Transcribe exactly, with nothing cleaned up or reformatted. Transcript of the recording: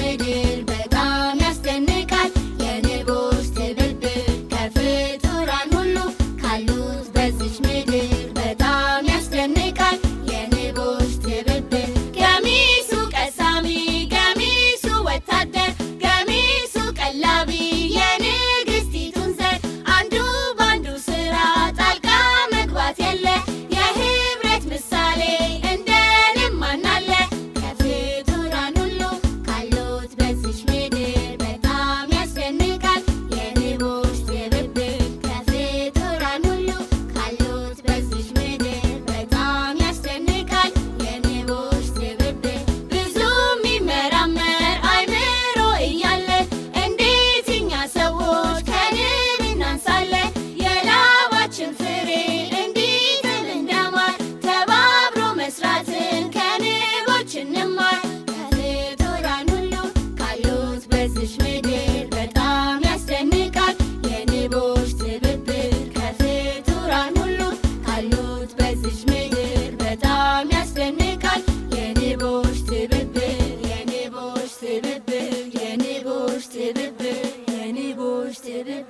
maybe